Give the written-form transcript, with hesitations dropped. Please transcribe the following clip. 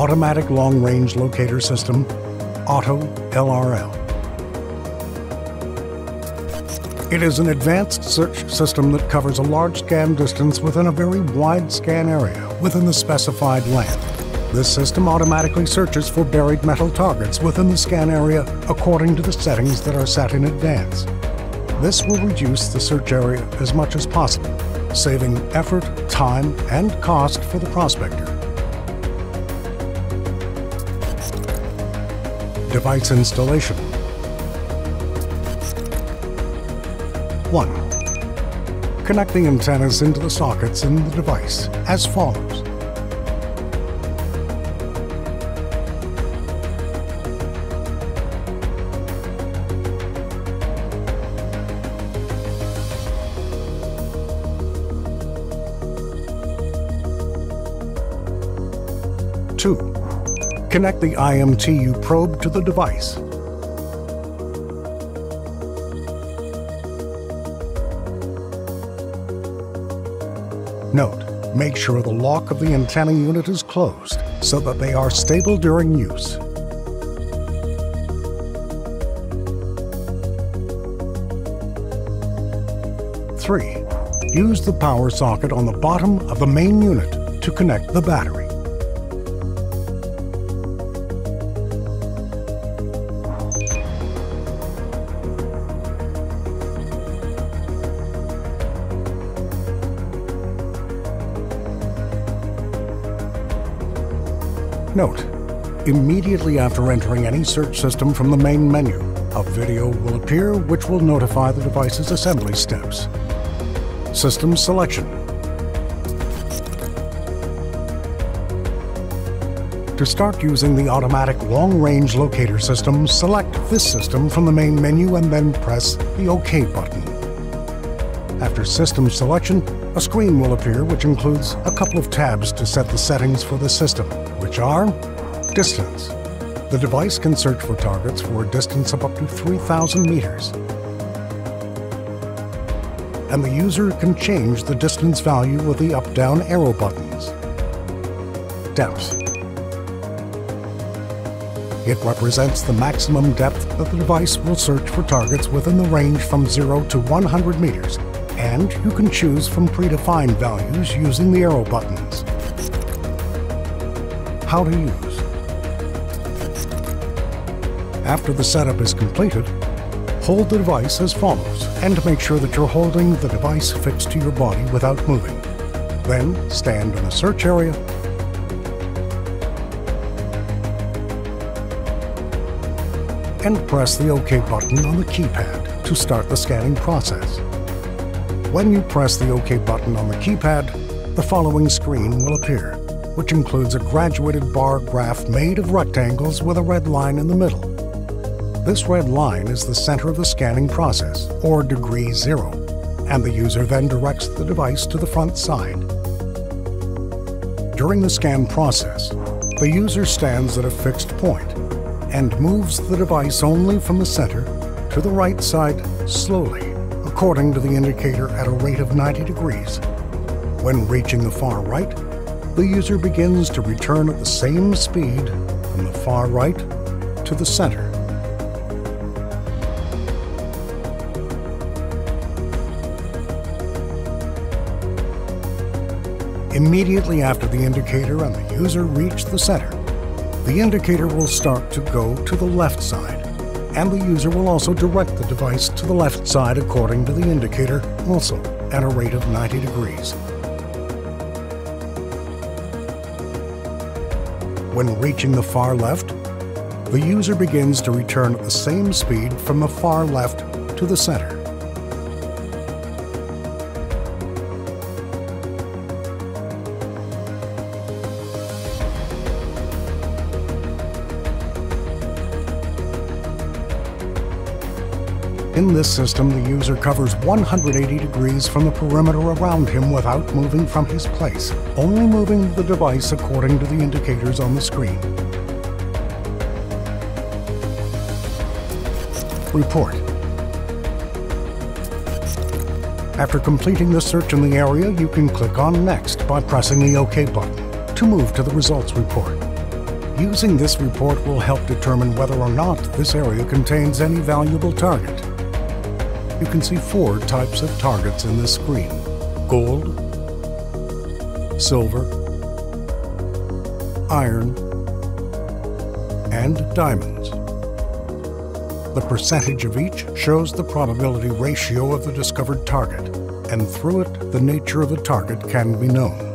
Automatic Long-Range Locator System, Auto LRL. It is an advanced search system that covers a large scan distance within a very wide scan area within the specified land. This system automatically searches for buried metal targets within the scan area according to the settings that are set in advance. This will reduce the search area as much as possible, saving effort, time, and cost for the prospector. Device installation. 1. Connect the antennas into the sockets in the device as follows. 2. Connect the IMTU probe to the device. 3. Note: make sure the lock of the antenna unit is closed so that they are stable during use. 3. Use the power socket on the bottom of the main unit to connect the battery. 4. Note: immediately after entering any search system from the main menu, a video will appear which will notify the device's assembly steps. System selection. To start using the Automatic Long-Range Locator System, select this system from the main menu and then press the OK button. After system selection, a screen will appear which includes a couple of tabs to set the settings for the system, which are distance. The device can search for targets for a distance of up to 3,000 meters. And the user can change the distance value with the up-down arrow buttons. Depth. It represents the maximum depth that the device will search for targets within the range from 0 to 100 meters, and you can choose from predefined values using the arrow buttons. How to use. After the setup is completed, hold the device as follows and make sure that you're holding the device fixed to your body without moving. Then stand in the search area and press the OK button on the keypad to start the scanning process. When you press the OK button on the keypad, the following screen will appear, which includes a graduated bar graph made of rectangles with a red line in the middle. This red line is the center of the scanning process, or degree 0, and the user then directs the device to the front side. During the scan process, the user stands at a fixed point and moves the device only from the center to the right side slowly, according to the indicator at a rate of 90 degrees. When reaching the far right, the user begins to return at the same speed from the far right to the center. Immediately after the indicator and the user reach the center, the indicator will start to go to the left side, and the user will also direct the device to the left side according to the indicator, also at a rate of 90 degrees. When reaching the far left, the user begins to return at the same speed from the far left to the center. In this system, the user covers 180 degrees from the perimeter around him without moving from his place, only moving the device according to the indicators on the screen. Report. After completing the search in the area, you can click on Next by pressing the OK button to move to the results report. Using this report will help determine whether or not this area contains any valuable target. You can see four types of targets in this screen: gold, silver, iron, and diamonds. The percentage of each shows the probability ratio of the discovered target, and through it, the nature of the target can be known.